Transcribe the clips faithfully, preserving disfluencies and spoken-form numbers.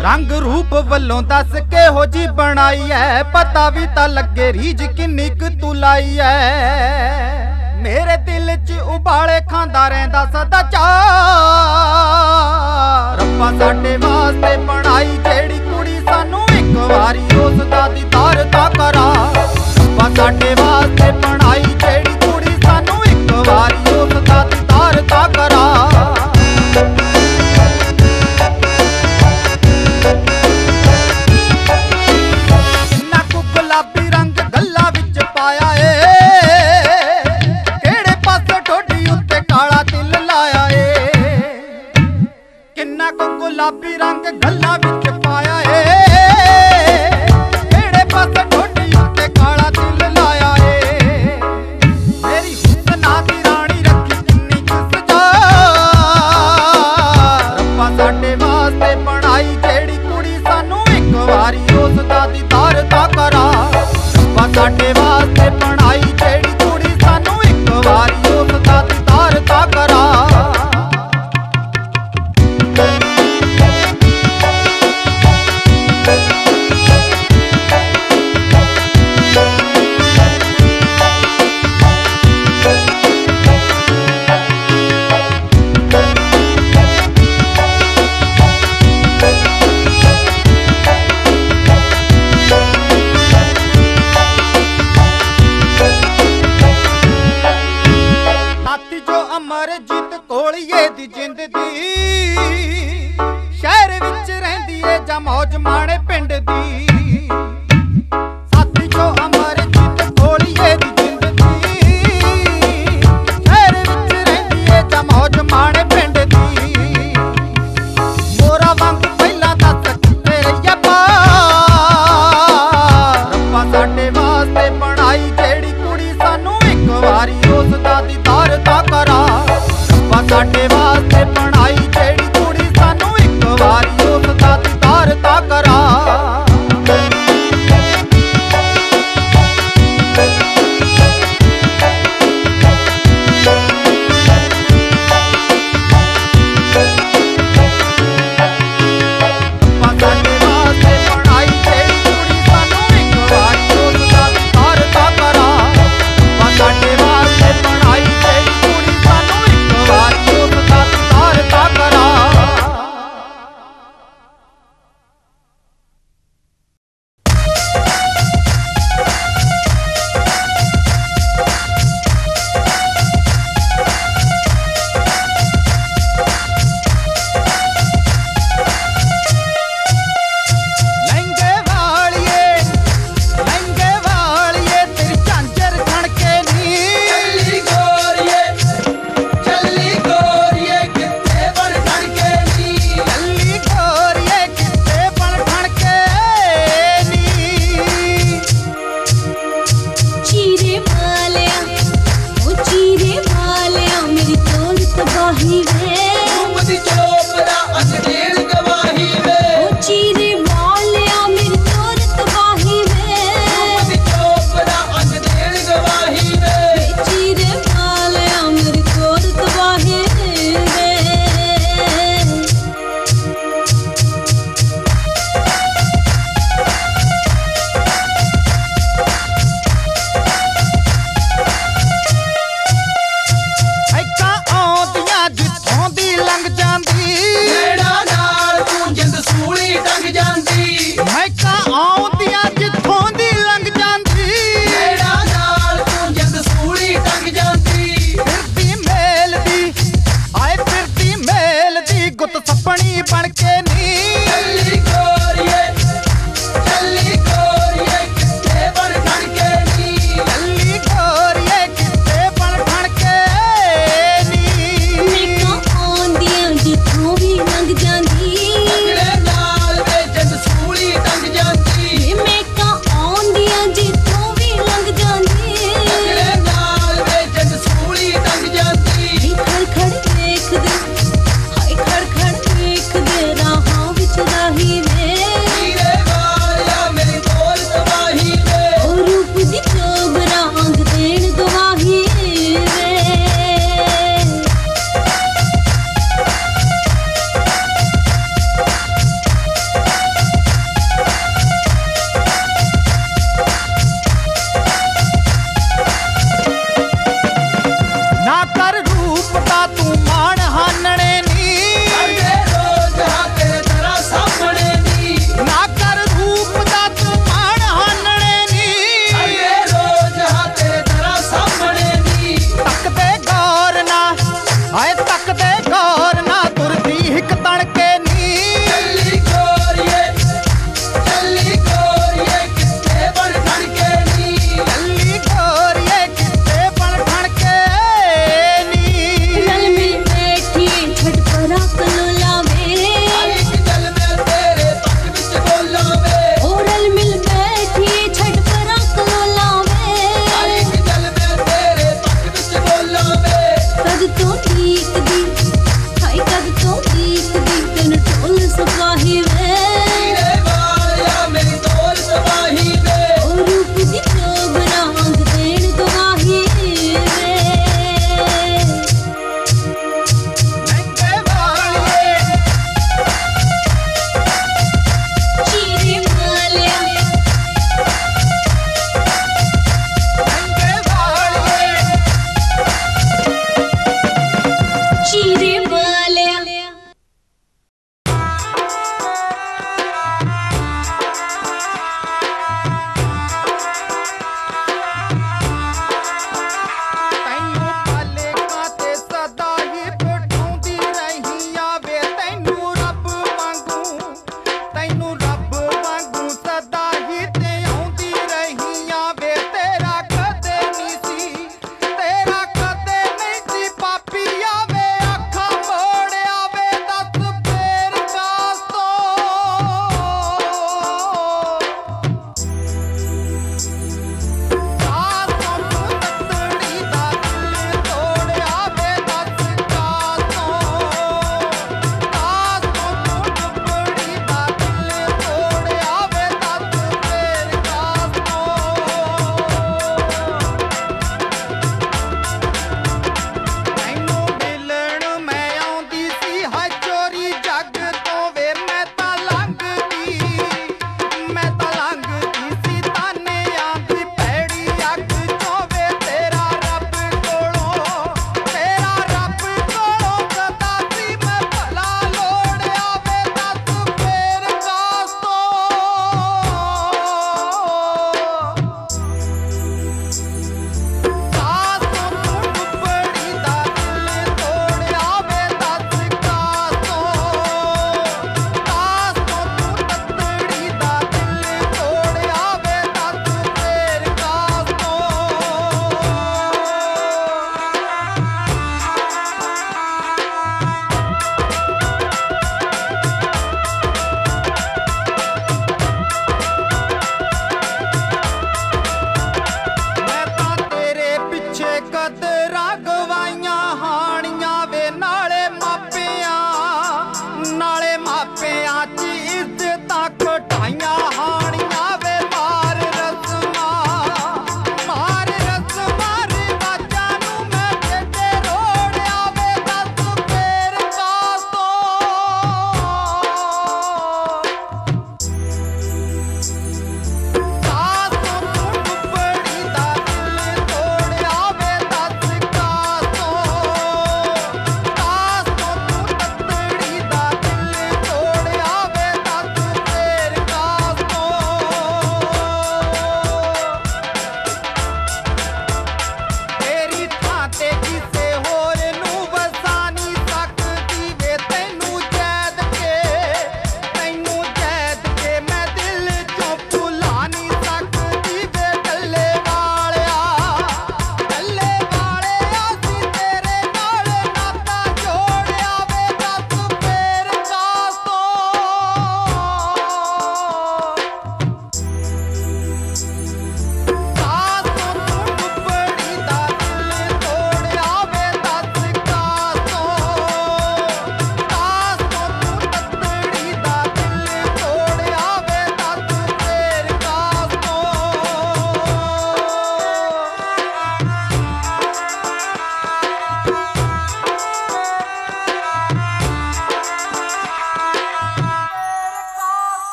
रंग रूप वल्लों दस के हो जी बनाई है, पता भी ता लगे रीझ किन्नी क तू लाई है। मेरे दिल च उबाले खांदा रहिंदा सदा चाऽ, रब्बा साडे वास्ते बनाई जेड़ी कुड़ी सानू इक वारी उस दा दीदार ता करा। रब्बा साडे वास्ते बनाई जेड़ी कुड़ी सानू इक वारी उस दा दीदार ता करा। गुलाबी रंग गल्ला विच पाया है, एड़े पास ठोडी उत्ते काला तिल लाया है। मेरी हुस्ना दी रानी रखी किन्नी सजा, रब्बा साडे वास्ते बनाई जेड़ी कुड़ी सानू इक वारी उस दा दीदार ता करा। रब्बा साडे वास्ते बनाई जेड़ी कुड़ी सानू इक वारी उस दा दीदार ता करा। अमरजीत कोलिये दी जिंद दी, शहर विच रहिंदी ए जां मौज माणे पिंड दी। साथी जो अमरजीत कोलिये दी जिंद दी, शहर विच रहिंदी ए जां मौज माणे पिंड दी। मोरा वांग पहिला दा सकते रहिया पा, रब्बा साडे वास्ते बनाई जेड़ी कुड़ी सानू इक वारी उस दा दीदार ता करा। रब्बा साडे वास्ते बनाई जेड़ी कुड़ी सानू इक वारी उस दा दीदार ता करा।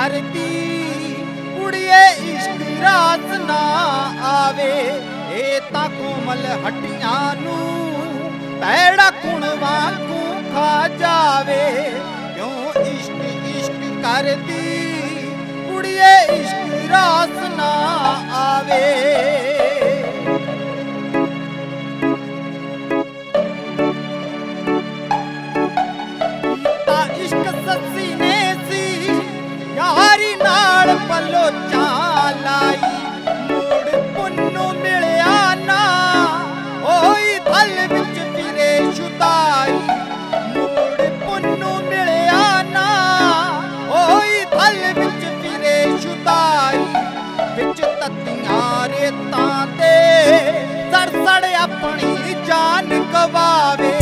मारती कुड़िए इश्क रास ना आवे। ए ता कोमल हटिया नू पैड़ा कुणवा को खा जावे। क्यों इश्क इश्क करती कुड़िए इश्क रास ना आवे। पलो चालाई मुड़ पुन्नू मिलया ना होई थल विच फिरे शुदाई। मुड़ पुन्नू मिलया ना होई थल विच फिरे शुदाई। विच तत्तियां रेतां ते सरसड़ अपनी जान गवावे।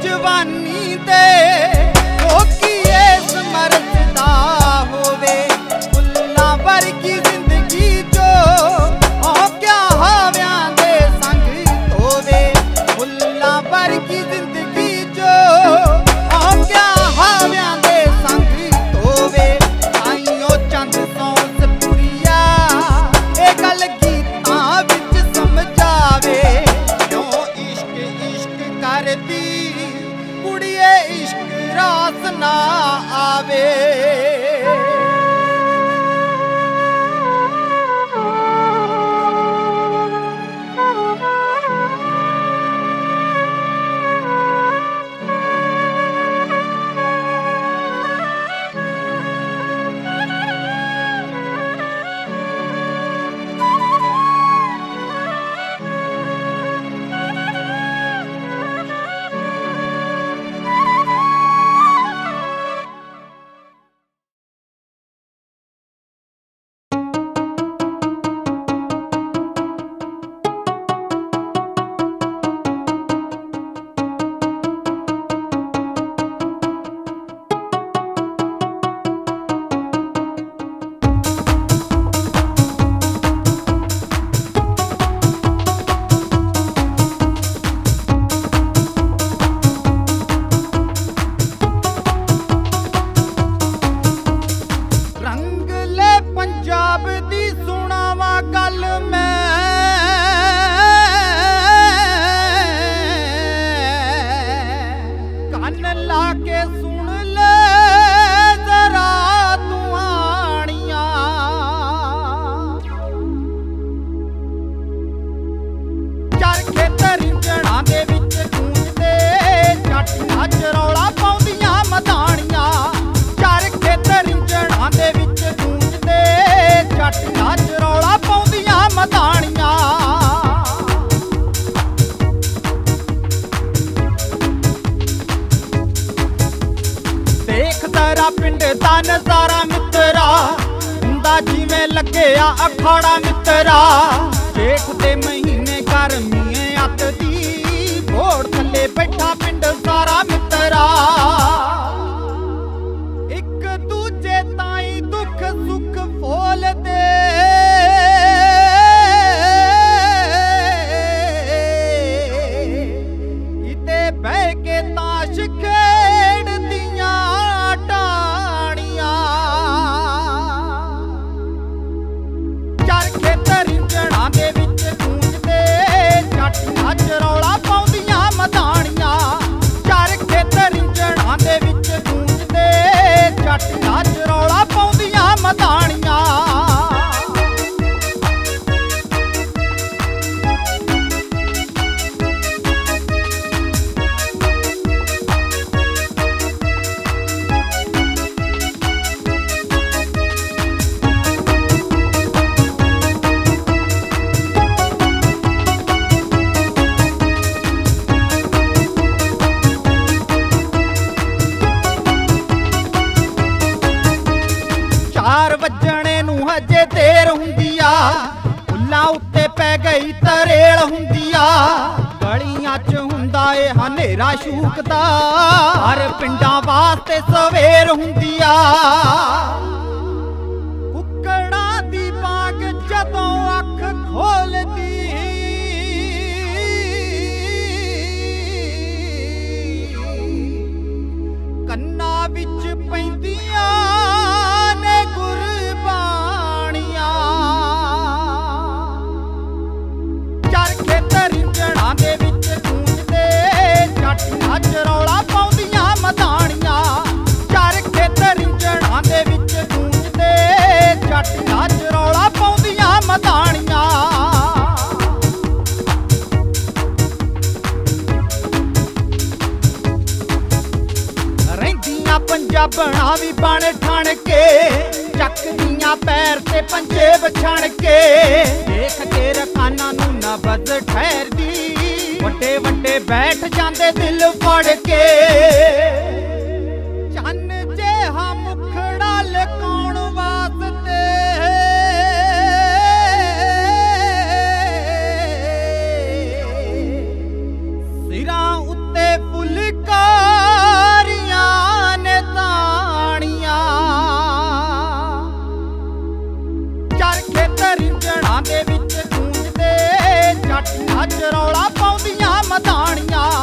जवानी दे बह के ताश खेड़ हुंदी आ गलियां च हुंदा ए हनेरा शूकदा, हर पिंडां वास्ते सवेर हुंदी आ। कुक्कड़ा दी बाग जदों अख खोलदी कन्ना विच पैंदियां पंजाबना भी बन ठण के चक दिया पैर से पंजे बछाण के देख के रखाना नू ना बद ठहरदी वटे वटे बैठ जाते दिल फड़ के चन जे हम मुखड़ा लकाउण वास्ते सिरा उत्ते फुलका रौला पौंदियां मदानियां।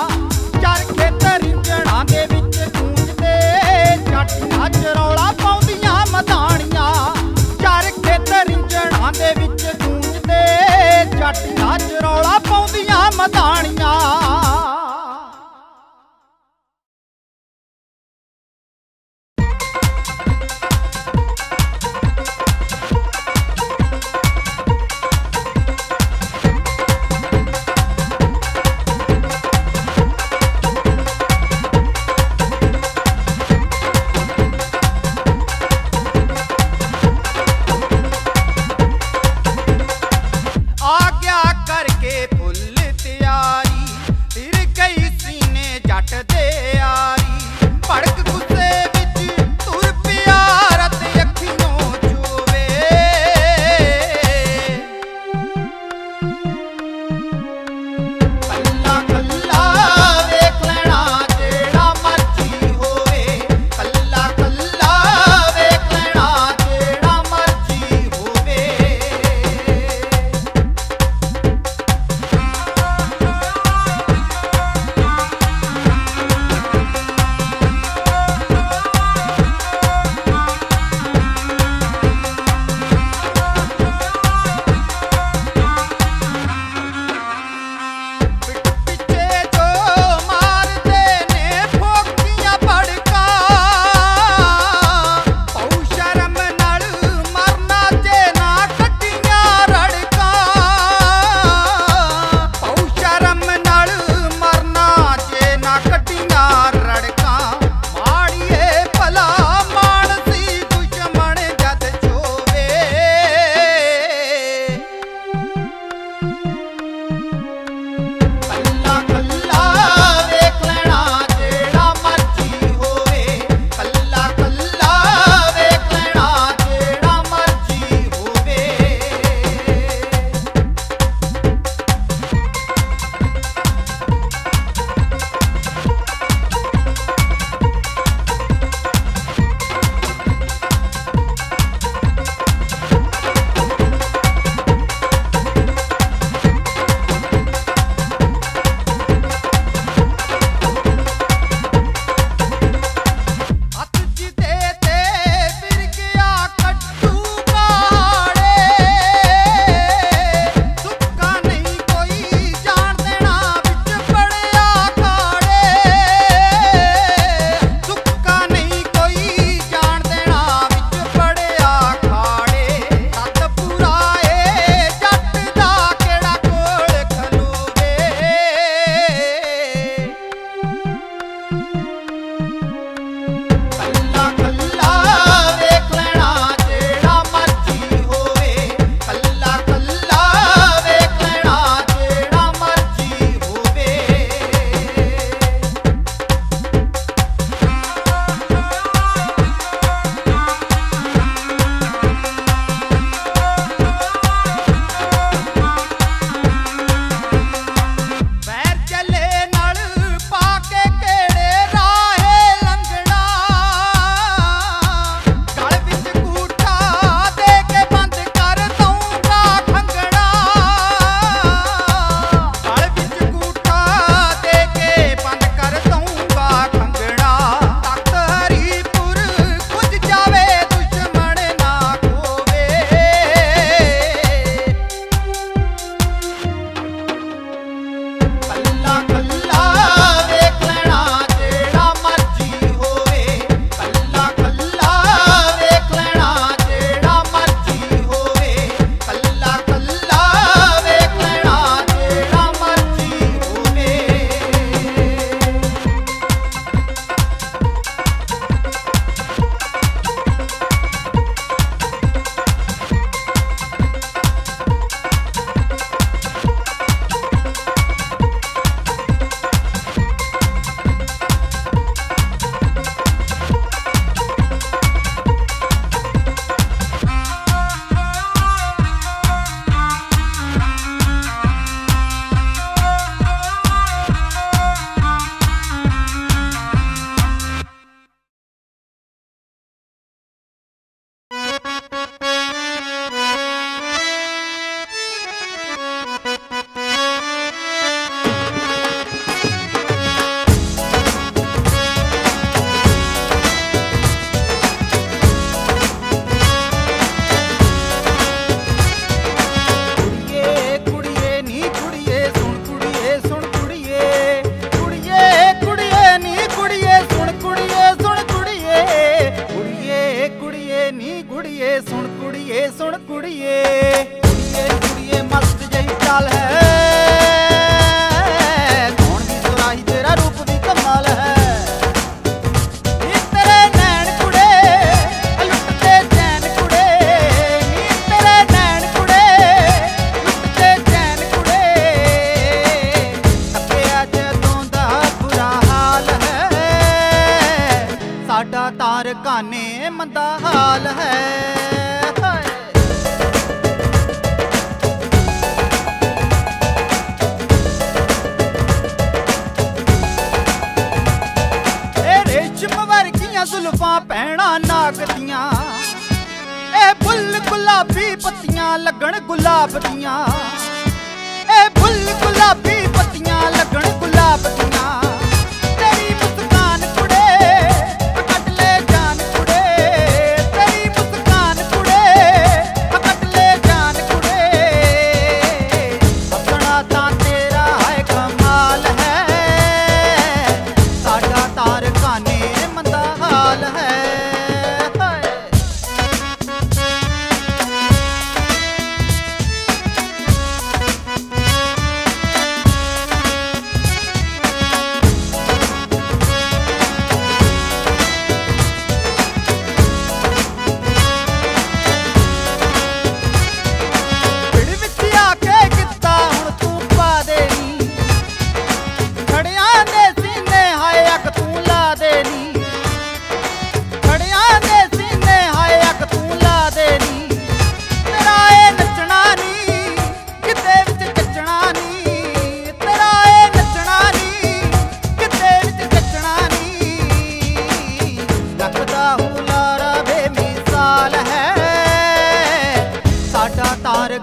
काने मंदा हाल है। रेशम वर्गियां जुल्फां भैणा नाक दियां, ए फुल गुलाबी पत्तियां लगन गुलाब दियां, ए फुल गुलाबी पत्तियां लगन गुलाब दियां। तेरी मुस्कान कुड़े कट ले जान कुड़े, तेरी मुस्कान कुड़े कट ले जान कुड़े। अपना तां तेरा है कमाल है, साडा तार काने मंदा हाल है।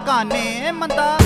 काने मंदा